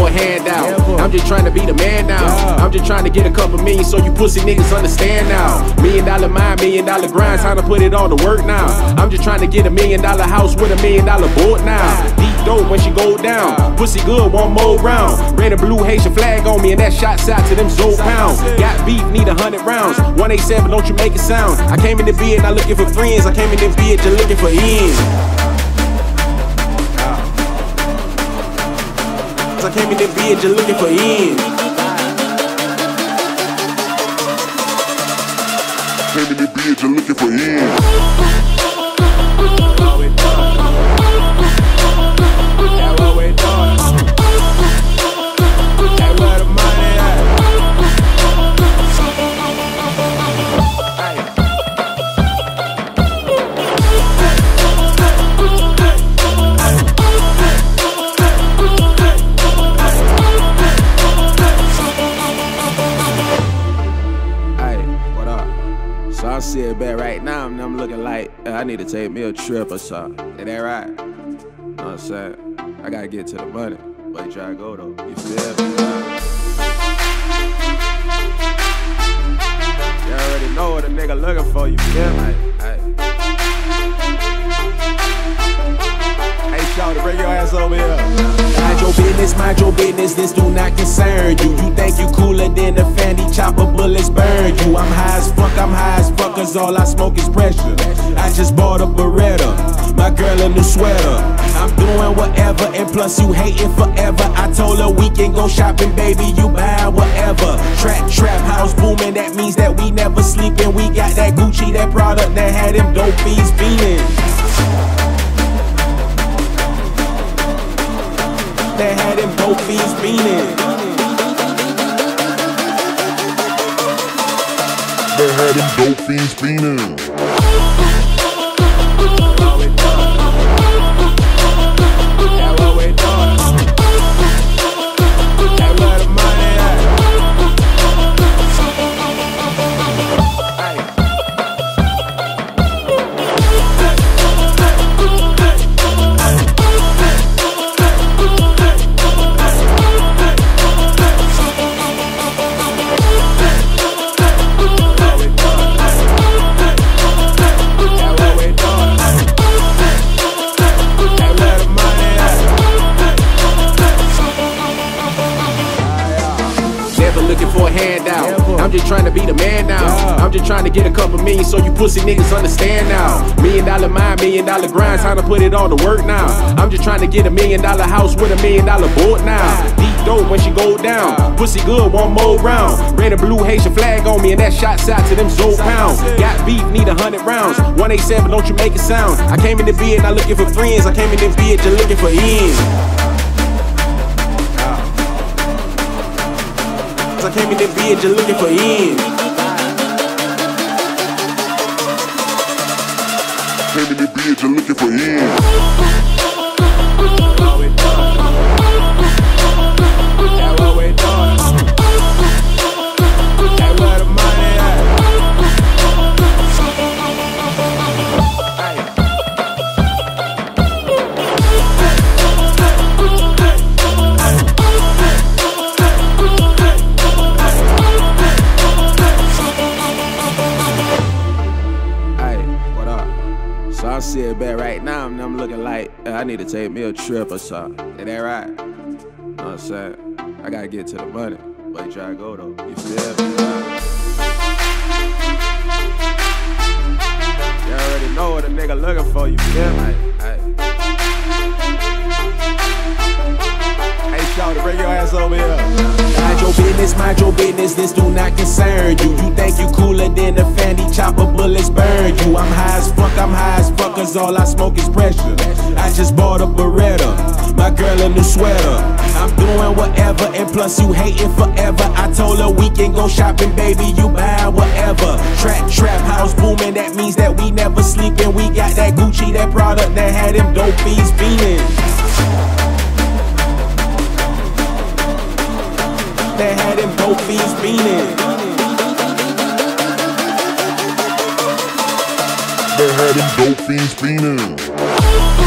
for a handout. I'm just trying to be the man now. I'm just trying to get a couple million so you pussy niggas understand now. $1 million mind, $1 million grind, time to put it all to work now. I'm just trying to get $1 million house with $1 million board now. Deep dope when she go down, pussy good one more round. Red and blue Haitian flag on me and that shot's out to them Zoe Pound. Got beef, need 100 rounds, 187, don't you make it sound. I came in the bed not looking for friends, I came in the bed just looking for ends. I came in this bitch just looking for ends. Came in this bitch just looking for ends. So I see it back right now, and I'm looking like I need to take me a trip or something. Ain't that right? You know what I'm saying? I gotta get to the money, but you try to go though. You feel me? You already know what a nigga looking for. You feel me? Hey, shout to bring your ass over here. Mind your business, mind your business. This do not concern you. You think you cooler than the fanny chopper? Bullets burn you. I'm high as fuck. I'm high as fuck, cause all I smoke is pressure. I just bought a Beretta, my girl a new sweater. I'm doing whatever, and plus you hating forever. I told her we can go shopping, baby, you buy whatever. Trap house booming, that means that we never sleeping. We got that Gucci, that product that had them dope fiends beating. That had them dope fiends beating. I had them dope fiends fiending. I'm just trying to be the man now. I'm just trying to get a couple million so you pussy niggas understand now. $1 million mind, $1 million grind, time to put it all to work now. I'm just trying to get $1 million house with $1 million board now. Deep dope when she go down, pussy good one more round. Red and blue Haitian flag on me and that shot's out to them Zoe Pound. Got beef, need 100 rounds, 187, don't you make it sound. I came in the bed not looking for friends, I came in this bed just looking for ends. I came in this bitch just looking for ends. Came in this bitch just looking for ends. I see it back right now, and I'm looking like I need to take me a trip or something. Ain't that right? You know what I'm saying? I gotta get to the money, but you try to go though. You feel me? You already know what a nigga looking for. You feel me? Hey, shout to bring your ass over here. Mind your business, mind your business. This do not concern you. You think you cooler than the fanny chopper? Bullets burn you. I'm high as fuck. I'm high as fuck, cause all I smoke is pressure. I just bought a Beretta, my girl a new sweater. I'm doing whatever, and plus you hating forever. I told her we can go shopping, baby, you buy whatever. Trap house booming, that means that we never sleeping. We got that Gucci, that product that had them dope fiends beating. That had them dope fiends beating. They had them dope fiends fiending.